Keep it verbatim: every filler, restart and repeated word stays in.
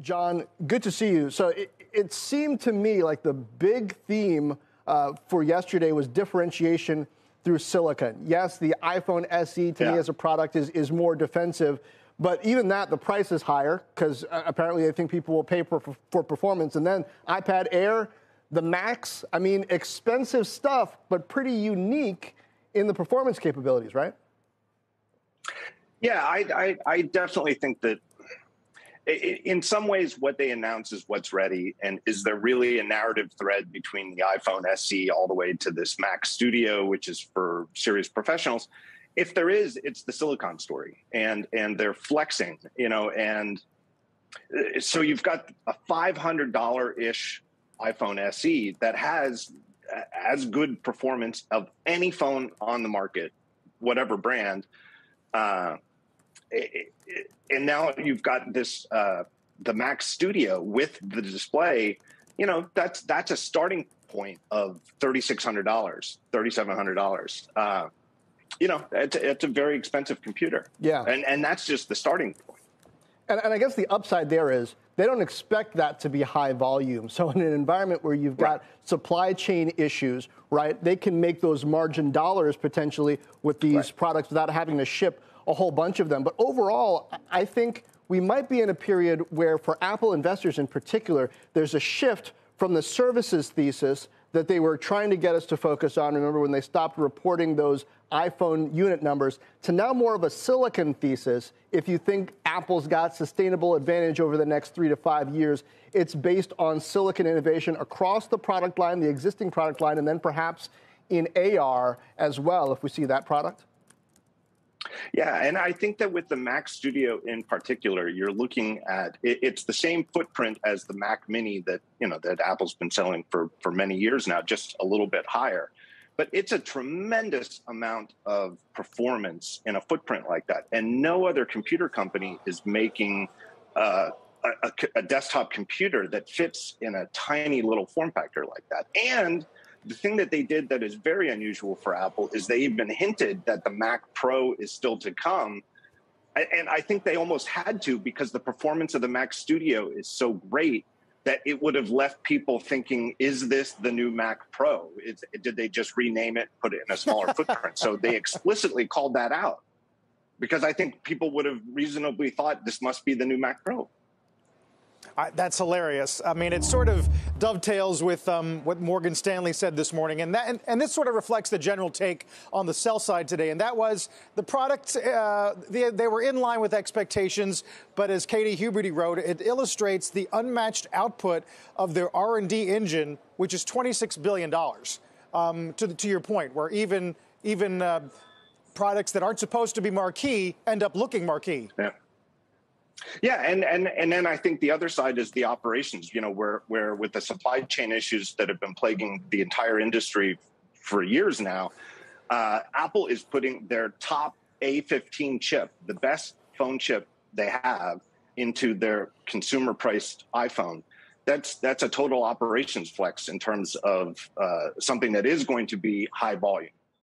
John, good to see you. So it, it seemed to me like the big theme uh, for yesterday was differentiation through silicon. Yes, the iPhone S E to yeah. me as a product is, is more defensive, but even that, the price is higher because uh, apparently they think people will pay for, for performance. And then iPad Air, the Macs, I mean, expensive stuff, but pretty unique in the performance capabilities, right? Yeah, I, I, I definitely think that in some ways, what they announce is what's ready. And is there really a narrative thread between the iPhone S E all the way to this Mac Studio, which is for serious professionals? If there is, it's the silicon story, and and they're flexing, you know. And so you've got a five hundred dollar-ish iPhone S E that has as good performance of any phone on the market, whatever brand. Uh, It, it, and now you've got this uh, the Mac Studio with the display. You know, that's that's a starting point of thirty-six hundred dollars, thirty-seven hundred dollars. Uh, you know, it's, it's a very expensive computer. Yeah, and and that's just the starting point. And, and I guess the upside there is they don't expect that to be high volume. So in an environment where you've got right. supply chain issues, right, they can make those margin dollars potentially with these right. products without having to ship a whole bunch of them. But overall, I think we might be in a period where, for Apple investors in particular, there's a shift from the services thesis that they were trying to get us to focus on. Remember when they stopped reporting those iPhone unit numbers to now more of a silicon thesis. If you think Apple's got sustainable advantage over the next three to five years, it's based on silicon innovation across the product line, the existing product line, and then perhaps in A R as well, if we see that product. Yeah, and I think that with the Mac Studio in particular, you're looking at it, it's the same footprint as the Mac Mini that you know that Apple's been selling for for many years now, just a little bit higher. But it's a tremendous amount of performance in a footprint like that, and no other computer company is making uh, a, a, a desktop computer that fits in a tiny little form factor like that. And the thing that they did that is very unusual for Apple is they even hinted that the Mac Pro is still to come. And I think they almost had to, because the performance of the Mac Studio is so great that it would have left people thinking, is this the new Mac Pro? It's, did they just rename it, put it in a smaller footprint? So they explicitly called that out, because I think people would have reasonably thought this must be the new Mac Pro. I, that's hilarious. I mean, it sort of dovetails with um, what Morgan Stanley said this morning, and that and, and this sort of reflects the general take on the sell side today, and that was the product, uh, they, they were in line with expectations, but as Katie Huberty wrote, it illustrates the unmatched output of their R and D engine, which is twenty-six billion dollars, um, to, to your point, where even, even uh, products that aren't supposed to be marquee end up looking marquee. Yeah. Yeah, and, and and then I think the other side is the operations, you know, where, where with the supply chain issues that have been plaguing the entire industry for years now, uh, Apple is putting their top A fifteen chip, the best phone chip they have, into their consumer-priced iPhone. That's, that's a total operations flex in terms of uh, something that is going to be high volume.